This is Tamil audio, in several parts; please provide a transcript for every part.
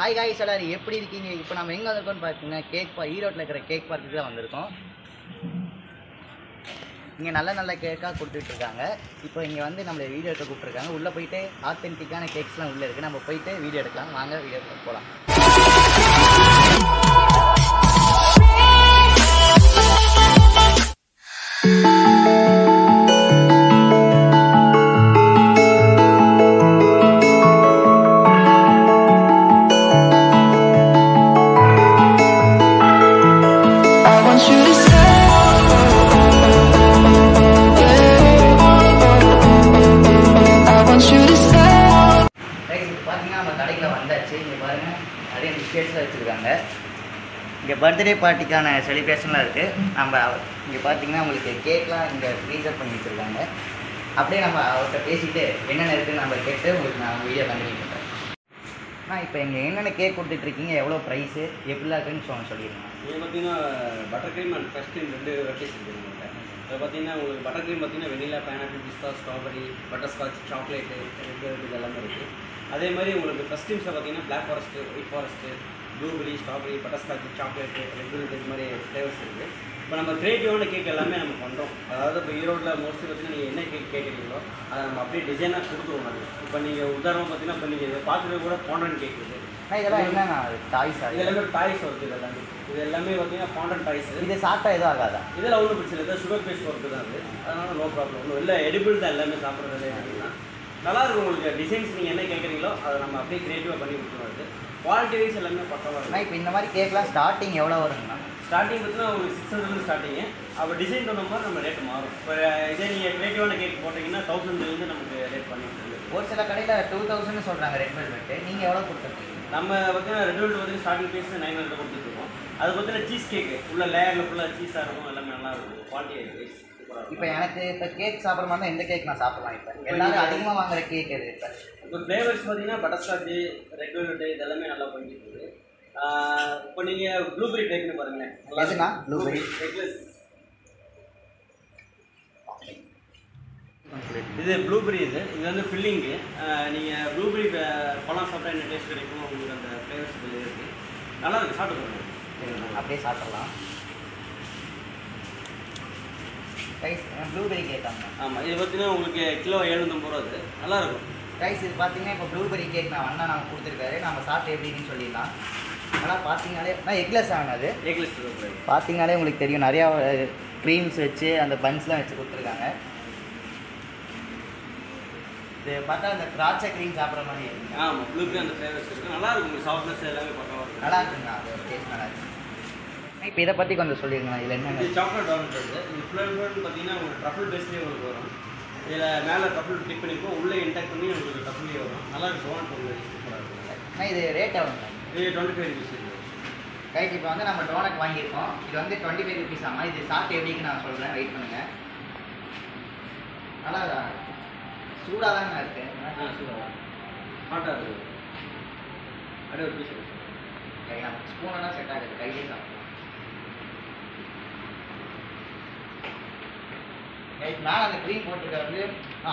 हाई गाइस सलारी एप्पड़ी இருக்கீங்க இப்போ நாம எங்க வந்திருக்கோம் பாத்தீங்கன்னா கேக் பார்க் ஈரோட்ல இருக்கிற கேக் பார்க்குக்கு தான் வந்திருக்கோம் இங்க நல்ல நல்ல கேக்கா கொடுத்துட்டு இருக்காங்க இப்போ இங்க வந்து நம்ம வீடியோக்கு கூப்பிட்டு இருக்காங்க உள்ள போய்ட்டு ஆத்தென்டிக்கான கேக்ஸ்லாம் உள்ள இருக்கு நம்ம போய்ட்டு வீடியோ எடுக்கலாம் வாங்க வீடியோ போலாம் இங்கே பர்த்டே பார்ட்டிக்கான செலிப்ரேஷன்லாம் இருக்குது நம்ம இங்கே பார்த்தீங்கன்னா உங்களுக்கு கேக்லாம் இங்கே ஃப்ரீசர் பண்ணி வச்சுருக்காங்க அப்படியே நம்ம அவர்கிட்ட பேசிட்டு என்னென்ன இருக்குதுன்னு நம்ம கேட்டு உங்களுக்கு நான் வீடியோ கண்டினியூ பண்ணுறேன். இப்போ இங்கே என்னென்ன கேக் கொடுத்துட்ருக்கீங்க எவ்வளோ ப்ரைஸு எப்படிலாம் இருக்குன்னு சொல்லியிருந்தேன். இங்கே பார்த்தீங்கன்னா பட்டர் க்ரீம் அண்ட் ஃபஸ்ட் க்ரீம் ரெண்டு வெரைட்டிஸ் இருக்குதுங்க. இப்போ பார்த்தீங்கன்னா உங்களுக்கு பட்டர் க்ரீம் பார்த்தீங்கன்னா வெண்ணிலா பைனாப்பிள் பிஸ்தா ஸ்ட்ராபெரி பட்டர்ஸ்காட்ச் சாக்லேட்டு இது எல்லாமே இருக்குது. அதே மாதிரி உங்களுக்கு ஃபஸ்ட் க்ரீம்ஸில் பார்த்தீங்கன்னா black forest white forest blueberry strawberry butterscotch chocolate regular இது மாதிரி ஃப்ளேவர்ஸ் இருக்குது. இப்போ நம்ம கிரியேட்டிவான கேக் எல்லாமே நம்ம பண்ணுறோம். அதாவது இப்போ ஈரோட்டில் மோஸ்ட்லி பார்த்தீங்கன்னா நீங்கள் என்ன கேக் கேட்குறீங்களோ அதை நம்ம அப்படியே டிசைனாக கொடுத்துருவோம். அது இப்போ நீங்கள் உதாரணம் பார்த்தீங்கன்னா இப்போ நீங்கள் இதை பார்த்துட்டு கூட ஃபாண்டன் கேக் இருக்குது. இதெல்லாம் என்னன்னா டாய்ஸ் இது எல்லாமே டாய்ஸ் ஒர்க்கு இது எல்லாமே இது எல்லாமே பார்த்தீங்கன்னா ஃபாண்டன் டாய்ஸ் இது சாப்பிட்டா எதுவும் ஆகாதா இதில் ஒன்றும் பிரச்சனை இல்லை சுகர் பேஸ்ட் ஒர்க்கு தான் அது அதனால் நோ ப்ராப்ளம் ஒன்றும் இல்லை எடிபிள் தான் எல்லாமே சாப்பிட்றது அப்படின்னா நல்லாயிருக்கும். உங்களுக்கு டிசைன்ஸ் நீங்கள் என்ன கேட்குறீங்களோ அதை நம்ம அப்படியே கிரியேட்டிவாக பண்ணி கொடுத்துருவாரு. குவாலிட்டி வைஸ் எல்லாமே பரவாயில்ல. இப்போ இந்த மாதிரி கேக்லாம் ஸ்டார்டிங் எவ்வளோ வருங்கண்ணா ஸ்டார்டிங் பார்த்தீங்கன்னா உங்களுக்கு 600 ஸ்டார்டிங்கு அப்போ டிசைன் பண்ணும்போது நம்ம ரேட்டு மாறும். இப்போ இதே நீங்கள் கிரியேட்டிவான கேக் போட்டிங்கன்னா 1000லேருந்து நமக்கு ரேட் பண்ணிட்டு ஒரு சில கடையில் 2000 சொல்கிறாங்க ரெட் வெல்வெட்டு நீங்கள் எவ்வளோ கொடுத்துருக்கீங்க நம்ம பார்த்தீங்கன்னா ரெட் வெல்வெட் வந்து ஸ்டார்டிங் ப்ரைஸ் 900 கொடுத்துருக்கோம். அது பார்த்தீங்கன்னா சீஸ் கேக்கு உள்ள லேயரில் ஃபுல்லாக சீஸாக இருக்கும் எல்லாமே நல்லா இருக்கும் குவாலிட்டி வைஸ். இப்போ எனக்கு இப்போ கேக் சாப்பிட்ற மாதிரி தான் எந்த கேக் நான் சாப்பிட்லாம் இப்போ எல்லாரும் அதிகமாக வாங்குற கேக் எது இப்போ இப்போ ஃப்ளேவர்ஸ் பார்த்தீங்கன்னா பட்டர்ஸ்காட்சு ரெட் வெல்வெட் இது எல்லாமே நல்லா போயிட்டு இருக்குது. இப்போ நீங்கள் ப்ளூபெரி கேக்னு பாருங்களேன் எதுனா ப்ளூபெரி ரெகுலர் இது ப்ளூபெரி இது இது வந்து ஃபில்லிங்கு நீங்கள் ப்ளூபெரி பழம் சாப்பிட்டா என்ன டேஸ்ட் கிடைக்கும் உங்களுக்கு அந்த ஃப்ளேவர்ஸ் இருக்குது நல்லா இருக்குது சாப்பிட்டு அப்படியே சாப்பிட்லாம். ரைஸ் ப்ளூபெரி கேக்காங்க ஆமாம் இது பார்த்தீங்கன்னா உங்களுக்கு கிலோ 750 அது நல்லாயிருக்கும். ரைஸ் இது பார்த்தீங்கன்னா இப்போ ப்ளூபெரி கேக் நான் அண்ணா நம்ம கொடுத்துருக்காரு நம்ம சாப்பிட்டு எப்படின்னு சொல்லிடலாம். ஆனால் பார்த்தீங்கனாலே நான் எக்லெஸ் ஆனது எக்லெஸ் பார்த்தீங்கனாலே உங்களுக்கு தெரியும் நிறையா க்ரீம்ஸ் வச்சு அந்த பன்ஸ்லாம் வச்சு கொடுத்துருக்காங்க. இது பார்த்தா அந்த திராட்சை க்ரீம் சாப்பிட்ற மாதிரி இருக்குது. ஆமாம் ப்ளூபெரி அந்த ஃப்ளேவர்ஸ் இருக்குது நல்லாயிருக்கும். உங்களுக்கு சாஃப்ட்னஸ் எல்லாமே பக்கம் நல்லா இருக்குங்கண்ணா அது டேஸ்ட் நல்லா இருக்குது. இப்போ இதை பற்றி கொஞ்சம் சொல்லிடுங்க இதில் என்ன சாக்லேட் டோனட் இருக்குது இது ஃப்ளேவர்னு பார்த்தீங்கன்னா உங்களுக்கு ட்ரஃபிள் பேஸ்லேயே உங்களுக்கு வரும். இதில் மேலே ட்ரஃபிள் டிப் பண்ணிப்போம் உள்ளே இன்டாக்ட் பண்ணி உங்களுக்கு ட்ரஃபிள்லேயே வரும் நல்லா டோனட் உங்களுக்கு இது ரேட் ஆகும் இது 25 rupees இருக்குது. கைக்கு இப்போ வந்து நம்ம டோனட் வாங்கியிருக்கோம் இது வந்து 25 rupees ஆகும். இது சாப்பிட்டு எப்படின்னு நான் சொல்கிறேன் வெயிட் பண்ணுங்கள். நல்லா சூடாக தாங்க இருக்குது சூடாக மாட்டாக இருக்குது அப்படியே ஒரு பீஸ் கையா ஸ்பூனெல்லாம் செட் ஆகுது கையிலே சாப்பிடும். மேலே அந்த க்ரீம் போட்டிருக்கிறது வந்து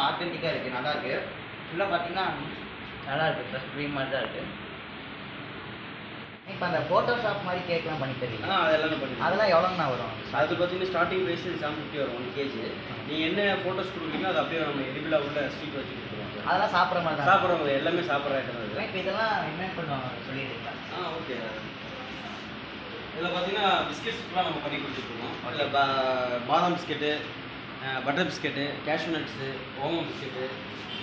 ஆத்தென்டிக்காக இருக்குது நல்லா இருக்குது ஃபுல்லாக பார்த்தீங்கன்னா நல்லா இருக்குது ப்ளஸ் க்ரீம் மாதிரி தான் இருக்குது. இப்போ அந்த ஃபோட்டோஷாப் மாதிரி கேக்லாம் பண்ணி தெரியும் அதெல்லாம் பண்ணி அதெல்லாம் எவ்வளோங்கண்ணா வரும் அது பார்த்தீங்கன்னா ஸ்டார்டிங் ப்ரைஸ் 750 வரும் 1 kg. நீங்கள் என்ன ஃபோட்டோஸ் கொடுக்குறீங்களோ அது அப்படியே நம்ம எடிபிளாக உள்ள ஸ்ட்ரீட் வச்சு கொடுத்துருவாங்க அதெல்லாம் சாப்பிட்ற மாதிரி தான் சாப்பிட்றவங்க எல்லாமே சாப்பிட்ற ஐட்டம். இப்போ இதெல்லாம் என்ன பண்ணுவாங்க சொல்லியிருக்கேன் ஓகே. இதில் பார்த்தீங்கன்னா பிஸ்கெட்ஸ் ஃபுல்லாக நம்ம பண்ணி கொடுத்துருக்கோம். அதில் பாதாம் biscuit butter biscuit cashew nuts ஓமோ பிஸ்கெட்டு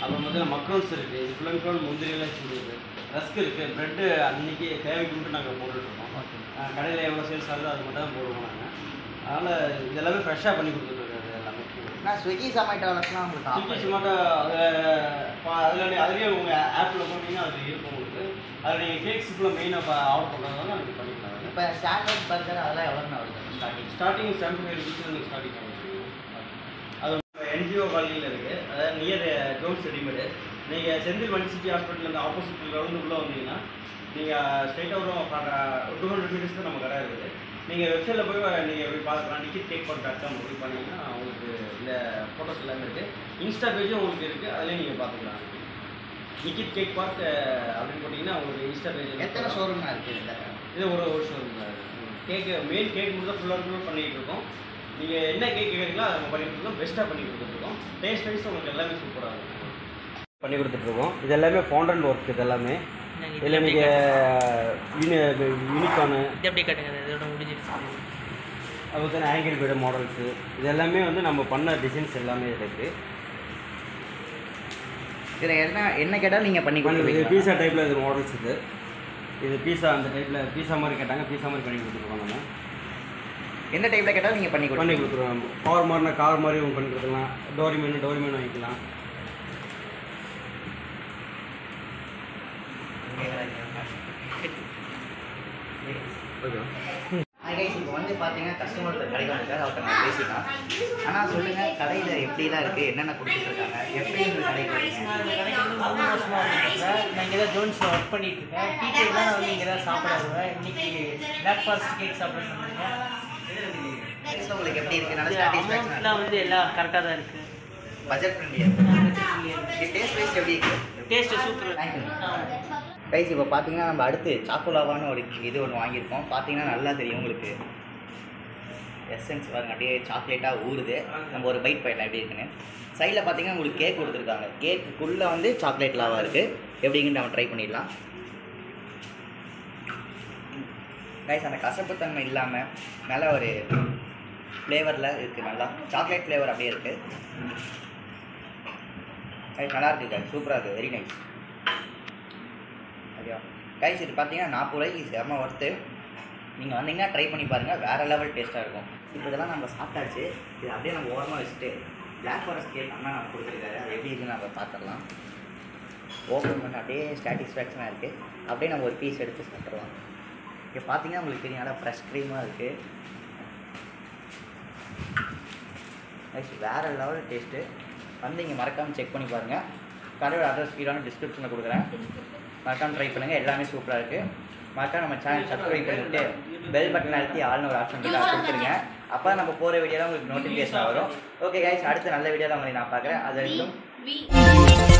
அப்புறம் பார்த்தீங்கன்னா மக்ரோன்ஸ் இருக்குது இது ஃபுல் அண்ட் ஃபுல் முந்திரியெல்லாம் வச்சுருக்கு ரஸ்க் இருக்குது ப்ரெட்டு அன்றைக்கி தேவைக்கு மட்டும் நாங்கள் போட்டுட்ருக்கோம். கடையில் எவ்வளோ சேல்ஸ் ஆகுது அது மட்டும் தான் போடுவோம் நாங்கள். அதனால் இது எல்லாமே ஃப்ரெஷ்ஷாக பண்ணி கொடுத்துட்ருக்காரு எல்லாமே. நான் ஸ்விக்கி சமேட்டோலாம் உங்களுக்கு ஸ்விக்கி சமேட்டோ அதில் அதுலேயே உங்கள் ஆப்பில் போட்டிங்கன்னா அது இருக்கும் உங்களுக்கு அதில் நீங்கள் கேக்ஸ் ஃபுல்லாக மெயினாக ஆர்டர் பண்ணுறதுனால நீங்கள் பண்ணிக்கலாம். இப்போ ஸ்டாண்டர்ட் பர்கர் அதெல்லாம் எவ்வளோன்னு வருது ஸ்டார்டிங் 75 rupees ஸ்டார்டிங் ஆகுது. என்ஜிஓ காலனியில் இருக்குது அதாவது நியர் கவுன்ஸ் ரெடிமேடு நீங்கள் செந்தில் மணிசிட்டி ஹாஸ்பிட்டல் அந்த ஆப்போசிட்டில் வந்து உள்ளே வந்தீங்கன்னா நீங்கள் ஸ்ட்ரெயிட்டாக ஒரு 200 meters தான் நம்ம கடை இருக்குது. நீங்கள் வெப்சைட்டில் போய் நீங்கள் எப்படி பார்க்கலாம் நிக்கித் கேக் பார்க் டாட்காம் போய் பண்ணிங்கன்னா உங்களுக்கு இந்த ஃபோட்டோஸ் எல்லாமே இருக்குது. இன்ஸ்டா பேஜும் உங்களுக்கு இருக்குது அதிலே நீங்கள் பார்த்துக்கலாம். निकित केक पार्क அப்படின்னு போடினா உங்களுக்கு இன்ஸ்டா பேஜ்ல எத்தனை ஷோரூம்னா இருக்கு? இது ஒரு ஷோரூம் தான். கேக் மெயின் கேக் மட்டும் ஃபுல்லா ஃபுல் பண்ணிட்டு இருக்கோம். நீங்க என்ன கேக் கேக்குறீங்களோ அதை பண்ணிட்டு இருக்கோம். பெஸ்டா பண்ணி கொடுத்துறோம். டேஸ்ட் வைஸ் உங்களுக்கு எல்லாமே சூப்பரா இருக்கும். பண்ணி கொடுத்துட்டு இருக்கோம். இது எல்லாமே ஃபவுண்டன்ட் வர்க். இது எல்லாமே இதுல நீங்க யூனிகார்ன் இது அப்படியே கட்டுங்க. இதோட முடிஞ்சிருச்சு. அதுக்கு ஆங்கிள் பேட் மாடல்ஸ் இது எல்லாமே வந்து நம்ம பண்ண டிசைன்ஸ் எல்லாமே இருக்கு. இதில் என்ன கேட்டாலும் நீங்கள் பண்ணி கொடுத்துருவீங்க. இது பீஸா டைப்பில் இது மாடல்ஸ். இது பீஸா அந்த டைப்பில் பீஸா மாதிரி கேட்டாங்க. பீஸா மாதிரி பண்ணி கொடுத்துருக்கோம். நம்ம என்ன டைப்பில் கேட்டாலும் நீங்கள் பண்ணி கொடுத்துருவோம். கார் மாதிரினா கார் மாதிரி பண்ணி கொடுத்துக்கலாம். டோரிமேன் வாங்கிக்கலாம். இப்போ வந்து பார்த்தீங்கன்னா கஸ்டமர்கிட்ட கடைக்கு வந்துருக்காரு. அவர்கிட்ட நான் பேசிக்கலாம். ஆனால் சொல்லுங்கள், கடையில் எப்படிலாம் இருக்குது, என்னென்ன கொடுத்துட்ருக்காங்க, எப்படி இந்த கடைக்கு வருங்க? நான் இங்கே தான் ஜோன்ஸில் ஒர்க் பண்ணிகிட்ருக்கேன். டீச்சர்லாம் நான் வந்து இங்கே தான் சாப்பிட வருவேன். இன்றைக்கி பிரேக்ஃபாஸ்ட் கேக் சாப்பிட வந்துருக்கேன். உங்களுக்கு எப்படி இருக்குது? நல்லா வந்து எல்லாம் கரெக்டாக தான் இருக்குது. பட்ஜெட் ஃப்ரெண்ட்லியாக. டேஸ்ட் வைஸ் எப்படி இருக்குது? Taste super. தேங்க்யூ. கைஸ், இப்போ பார்த்தீங்கன்னா நம்ம அடுத்து சாக்கோலாவான்னு ஒரு இது ஒன்று வாங்கியிருக்கோம். பார்த்தீங்கன்னா நல்லா தெரியும் உங்களுக்கு. எஸ்என்ஸ் பாருங்க, அப்படியே சாக்லேட்டாக ஊறுது. நம்ம ஒரு பைட் போயிடலாம் எப்படி இருக்குன்னு. சைடில் பார்த்தீங்கன்னா உங்களுக்கு கேக் கொடுத்துருக்காங்க. கேக்குக்குள்ளே வந்து சாக்லேட் லாவாக இருக்குது. எப்படிங்கன்னு நம்ம ட்ரை பண்ணிடலாம். கைஸ், அந்த கசப்புத்தன்மை இல்லாமல் நல்லா ஒரு ஃப்ளேவரில் இருக்குது. நல்லா சாக்லேட் ஃப்ளேவர் அப்படியே இருக்குது. கைஸ், நல்லாயிருக்கு. கைஸ், சூப்பராக இருக்குது. Very nice. கைஸ், இது பார்த்தீங்கன்னா 40 ரூபாய்க்கு செம்ம ஒர்த்து. நீங்கள் வந்தீங்கன்னா ட்ரை பண்ணி பாருங்கள். வேறு லெவல் டேஸ்ட்டாக இருக்கும். இப்போ இதெல்லாம் நம்ம சாப்பிட்டாச்சு. இது அப்படியே நம்ம ஓரமாக வச்சுட்டு பிளாக் ஃபாரஸ்ட் கேக் அண்ணா நம்ம கொடுத்துருக்காரு. அது எப்படி இருக்குன்னு நம்ம பார்த்துடலாம். ஓப்பன் பண்ண அப்படியே சாட்டிஸ்ஃபேக்ஷனாக இருக்குது. அப்படியே நம்ம ஒரு பீஸ் எடுத்து சாப்பிட்றோம். இங்கே பார்த்தீங்கன்னா உங்களுக்கு தெரியும், நல்லா ஃப்ரெஷ் க்ரீமாக இருக்குது. கைஸ், வேறு லெவல் டேஸ்ட்டு. வந்து இங்கே மறக்காமல் செக் பண்ணி பாருங்கள். கடையோட அட்ரஸ் கீழே டிஸ்கிரிப்ஷனில் கொடுக்குறேன். மறக்காமல் ட்ரை பண்ணுங்கள். எல்லாமே சூப்பராக இருக்குது. மறக்காமல் நம்ம சேனல் சப்ஸ்கிரைப் பண்ணிவிட்டு பெல் பட்டன் அழுத்தி ஆள்னு ஒரு ஆப்ஷன் கொடுத்துருங்க. அப்போ தான் நம்ம போகிற வீடியோலாம் உங்களுக்கு நோட்டிஃபிகேஷன் வரும். ஓகே கைஸ், அடுத்த நல்ல வீடியோலாம் உங்களை நான் பார்க்குறேன். அது வரைக்கும்.